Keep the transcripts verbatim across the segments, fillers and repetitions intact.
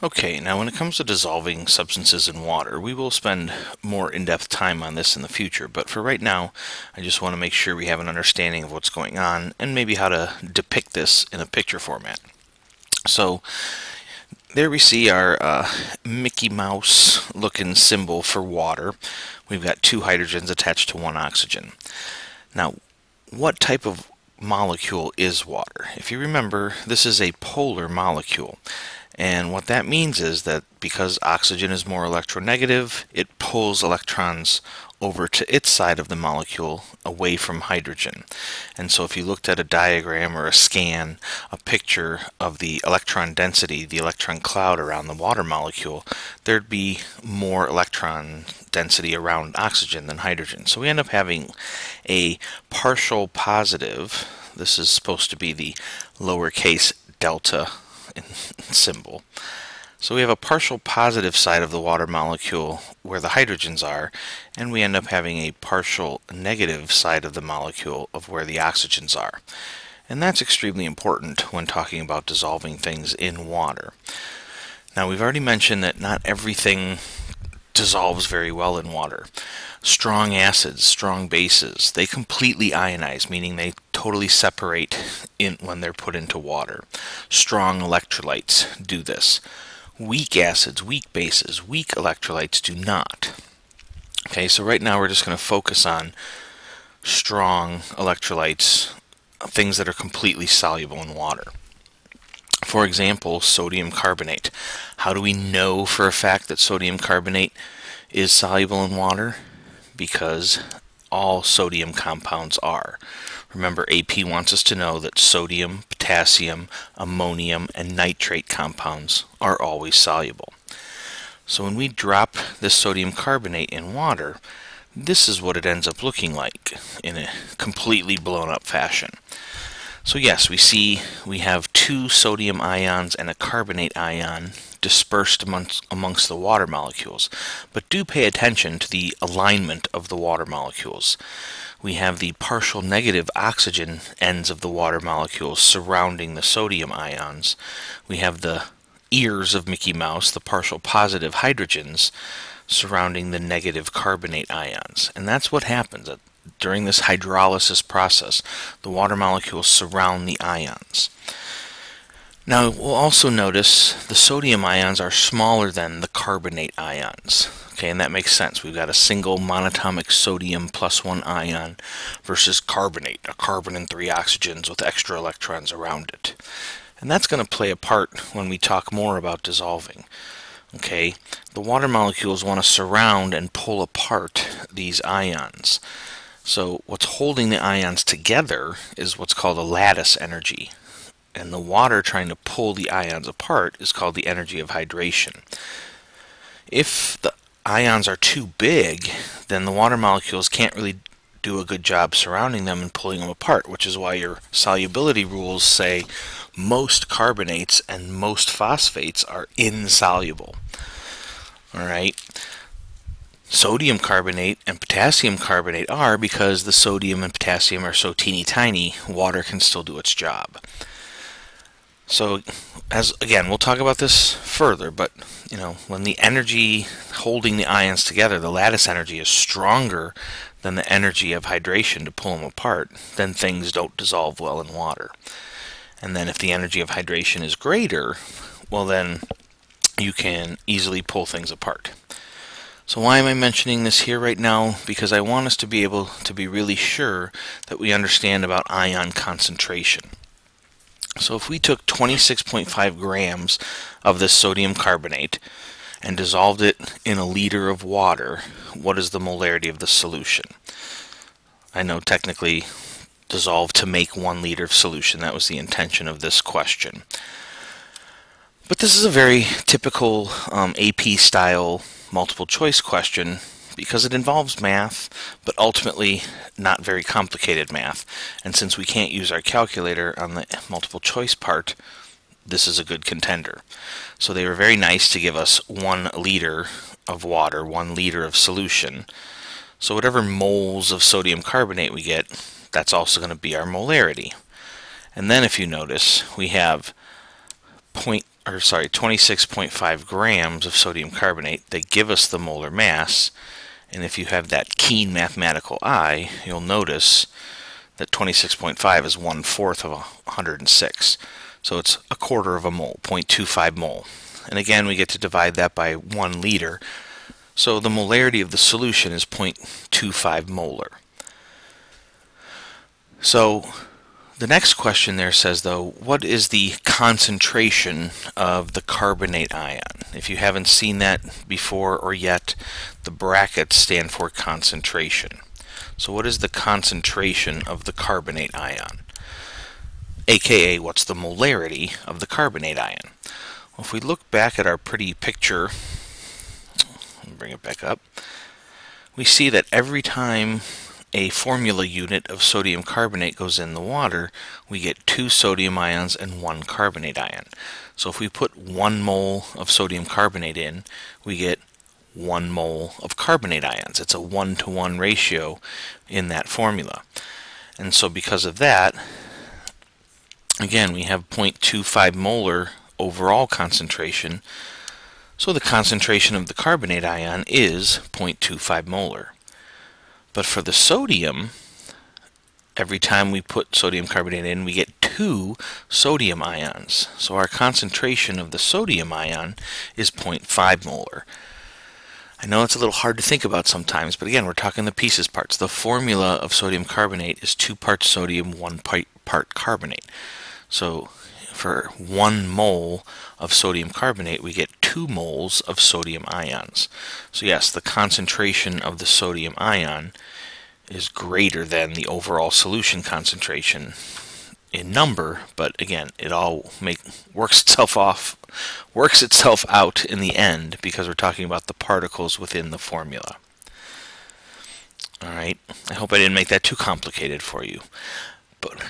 Okay, now when it comes to dissolving substances in water, we will spend more in-depth time on this in the future, but for right now, I just want to make sure we have an understanding of what's going on and maybe how to depict this in a picture format. So there we see our uh, Mickey Mouse looking symbol for water. We've got two hydrogens attached to one oxygen. Now, what type of molecule is water? If you remember, this is a polar molecule. And what that means is that because oxygen is more electronegative, it pulls electrons over to its side of the molecule away from hydrogen. And so if you looked at a diagram or a scan, a picture of the electron density, the electron cloud around the water molecule, there'd be more electron density around oxygen than hydrogen. So we end up having a partial positive. This is supposed to be the lowercase delta symbol. So we have a partial positive side of the water molecule where the hydrogens are, and we end up having a partial negative side of the molecule of where the oxygens are. And that's extremely important when talking about dissolving things in water. Now, we've already mentioned that not everything dissolves very well in water. Strong acids, strong bases, they completely ionize, meaning they totally separate in when they're put into water. Strong electrolytes do this. Weak acids, weak bases, weak electrolytes do not. Okay, so right now we're just going to focus on strong electrolytes, things that are completely soluble in water. For example, sodium carbonate. How do we know for a fact that sodium carbonate is soluble in water? Because all sodium compounds are. Remember, A P wants us to know that sodium, potassium, ammonium, and nitrate compounds are always soluble. So when we drop this sodium carbonate in water, this is what it ends up looking like in a completely blown up fashion. So yes, we see we have two sodium ions and a carbonate ion dispersed amongst, amongst the water molecules, but do pay attention to the alignment of the water molecules. We have the partial negative oxygen ends of the water molecules surrounding the sodium ions. We have the ears of Mickey Mouse, the partial positive hydrogens, surrounding the negative carbonate ions. And that's what happens. During this hydrolysis process, the water molecules surround the ions. Now, we'll also notice the sodium ions are smaller than the carbonate ions. Okay, and that makes sense. We've got a single monatomic sodium plus one ion versus carbonate, a carbon and three oxygens with extra electrons around it. And that's going to play a part when we talk more about dissolving. Okay, the water molecules want to surround and pull apart these ions. So what's holding the ions together is what's called a lattice energy. And the water trying to pull the ions apart is called the energy of hydration. If the ions are too big, then the water molecules can't really do a good job surrounding them and pulling them apart, which is why your solubility rules say most carbonates and most phosphates are insoluble. All right. Sodium carbonate and potassium carbonate are, because the sodium and potassium are so teeny tiny, water can still do its job. So, as again, we'll talk about this further, but you know, when the energy holding the ions together, the lattice energy, is stronger than the energy of hydration to pull them apart, then things don't dissolve well in water. And then if the energy of hydration is greater, well then you can easily pull things apart. So why am I mentioning this here right now? Because I want us to be able to be really sure that we understand about ion concentration. So if we took twenty-six point five grams of this sodium carbonate and dissolved it in a liter of water, what is the molarity of the solution? I know technically dissolved to make one liter of solution. That was the intention of this question. But this is a very typical um, A P style multiple choice question, because it involves math, but ultimately not very complicated math. And since we can't use our calculator on the multiple choice part, this is a good contender. So they were very nice to give us one liter of water, one liter of solution. So whatever moles of sodium carbonate we get, that's also going to be our molarity. And then if you notice, we have point or sorry, twenty-six point five grams of sodium carbonate, they give us the molar mass. And if you have that keen mathematical eye, you'll notice that twenty-six point five is one fourth of one hundred six. So it's a quarter of a mole, zero point two five mole. And again, we get to divide that by one liter. So the molarity of the solution is zero point two five molar. So the next question there says, though, what is the concentration of the carbonate ion? If you haven't seen that before or yet, the brackets stand for concentration. So what is the concentration of the carbonate ion? A K A what's the molarity of the carbonate ion? Well, if we look back at our pretty picture, bring it back up, we see that every time a formula unit of sodium carbonate goes in the water, we get two sodium ions and one carbonate ion. So if we put one mole of sodium carbonate in, we get one mole of carbonate ions. It's a one-to-one ratio in that formula. And so because of that, again, we have zero point two five molar overall concentration. So the concentration of the carbonate ion is zero point two five molar. But for the sodium, every time we put sodium carbonate in, we get two sodium ions. So our concentration of the sodium ion is zero point five molar. I know it's a little hard to think about sometimes, but again, we're talking the pieces parts. The formula of sodium carbonate is two parts sodium, one part carbonate. So for one mole of sodium carbonate, we get two moles of sodium ions. So yes, the concentration of the sodium ion is greater than the overall solution concentration in number, but again, it all make, works itself off, works itself out in the end because we're talking about the particles within the formula. All right, I hope I didn't make that too complicated for you, but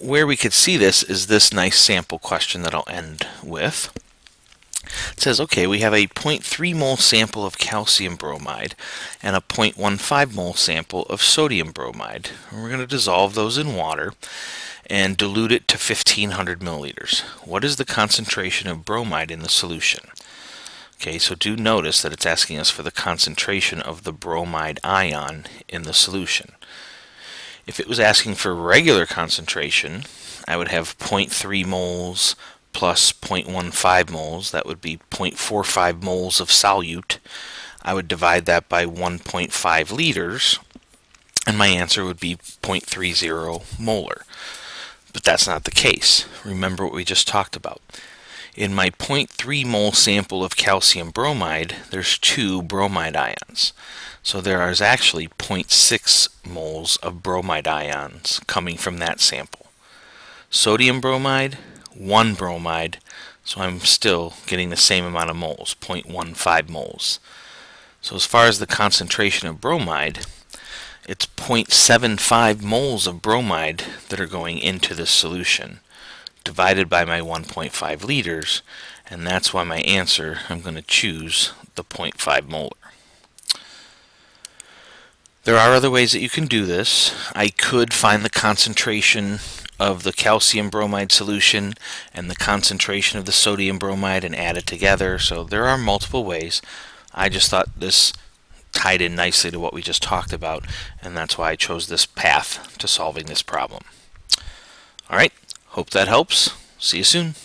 where we could see this is this nice sample question that I'll end with. It says, okay, we have a zero point three mole sample of calcium bromide and a zero point one five mole sample of sodium bromide. And we're going to dissolve those in water and dilute it to fifteen hundred milliliters. What is the concentration of bromide in the solution? Okay, so do notice that it's asking us for the concentration of the bromide ion in the solution. If it was asking for regular concentration, I would have zero point three moles plus zero point one five moles. That would be zero point four five moles of solute. I would divide that by one point five liters, and my answer would be zero point three zero molar. But that's not the case. Remember what we just talked about. In my zero point three mole sample of calcium bromide, there's two bromide ions. So there is actually zero point six moles of bromide ions coming from that sample. Sodium bromide, one bromide, so I'm still getting the same amount of moles, zero point one five moles. So as far as the concentration of bromide, it's zero point seven five moles of bromide that are going into this solution, divided by my one point five liters, and that's why my answer, I'm going to choose the zero point five molar. There are other ways that you can do this. I could find the concentration of the calcium bromide solution and the concentration of the sodium bromide and add it together. So there are multiple ways. I just thought this tied in nicely to what we just talked about, and that's why I chose this path to solving this problem. All right. Hope that helps. See you soon.